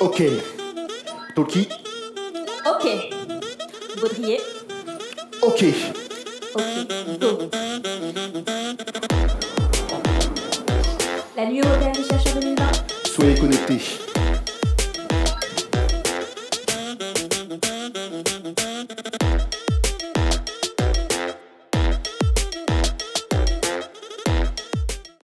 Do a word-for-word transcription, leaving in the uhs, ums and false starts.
Ok. Toki. Ok. Baudrier. Ok. Ok. Go. La nuit européenne des chercheurs deux mille vingt. Soyez connectés.